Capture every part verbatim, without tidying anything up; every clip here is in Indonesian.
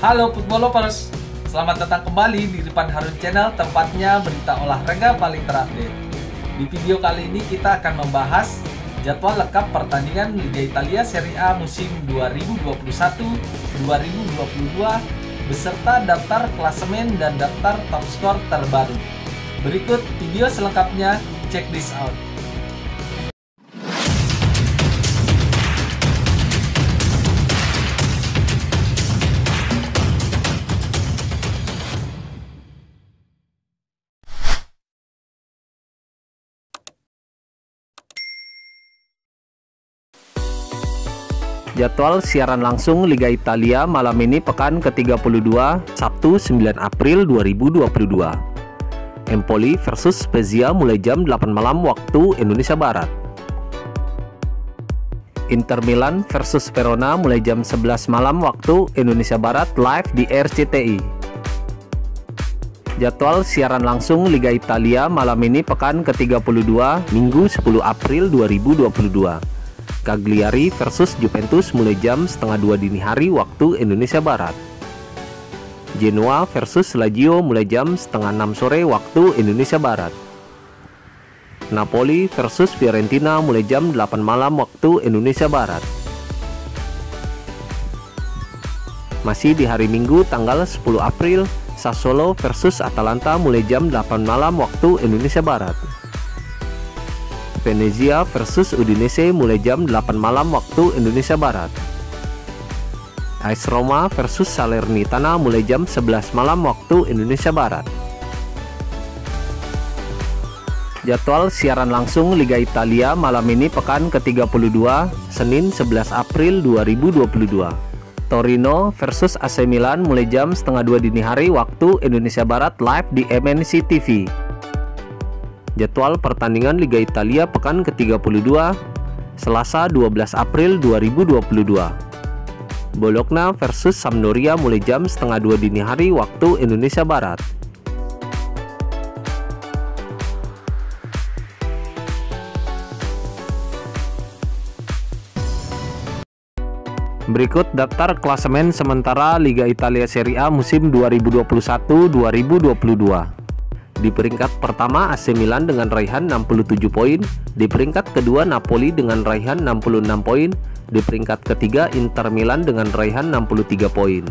Halo Football Lovers, selamat datang kembali di Rifan Harun Channel, tempatnya berita olahraga paling terupdate. Di video kali ini kita akan membahas jadwal lengkap pertandingan Liga Italia Serie A musim dua ribu dua puluh satu dua ribu dua puluh dua beserta daftar klasemen dan daftar top skor terbaru. Berikut video selengkapnya, check this out. Jadwal siaran langsung Liga Italia malam ini pekan ke tiga puluh dua, Sabtu sembilan April dua ribu dua puluh dua. Empoli versus Spezia mulai jam delapan malam waktu Indonesia Barat. Inter Milan versus Verona mulai jam sebelas malam waktu Indonesia Barat live di R C T I. Jadwal siaran langsung Liga Italia malam ini pekan ke tiga puluh dua, Minggu sepuluh April dua ribu dua puluh dua. Cagliari versus Juventus mulai jam setengah dua dini hari waktu Indonesia Barat. Genoa versus Lazio mulai jam setengah enam sore waktu Indonesia Barat. Napoli versus Fiorentina mulai jam delapan malam waktu Indonesia Barat. Masih di hari Minggu tanggal sepuluh April, Sassuolo versus Atalanta mulai jam delapan malam waktu Indonesia Barat. Venezia versus Udinese mulai jam delapan malam waktu Indonesia Barat. A S Roma versus Salernitana mulai jam sebelas malam waktu Indonesia Barat. Jadwal siaran langsung Liga Italia malam ini pekan ke tiga puluh dua, Senin sebelas April dua ribu dua puluh dua. Torino versus A C Milan mulai jam setengah dua dini hari waktu Indonesia Barat live di M N C T V. Jadwal pertandingan Liga Italia pekan ke tiga puluh dua, Selasa dua belas April dua ribu dua puluh dua. Bologna versus Sampdoria mulai jam setengah dua dini hari waktu Indonesia Barat. Berikut daftar klasemen sementara Liga Italia Serie A musim dua ribu dua puluh satu dua ribu dua puluh dua. Di peringkat pertama A C Milan dengan raihan enam puluh tujuh poin, di peringkat kedua Napoli dengan raihan enam puluh enam poin, di peringkat ketiga Inter Milan dengan raihan enam puluh tiga poin.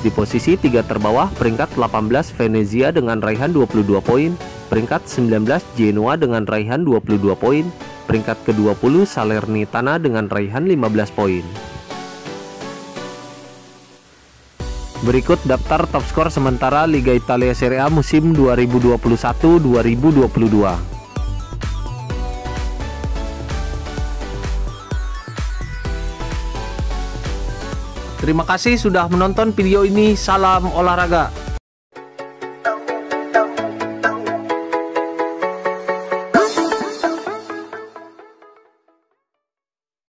Di posisi tiga terbawah peringkat delapan belas Venezia dengan raihan dua puluh dua poin, peringkat sembilan belas Genoa dengan raihan dua puluh dua poin, peringkat ke dua puluh Salernitana dengan raihan lima belas poin. Berikut daftar top skor sementara Liga Italia Serie A musim dua ribu dua puluh satu dua ribu dua puluh dua. Terima kasih sudah menonton video ini. Salam olahraga.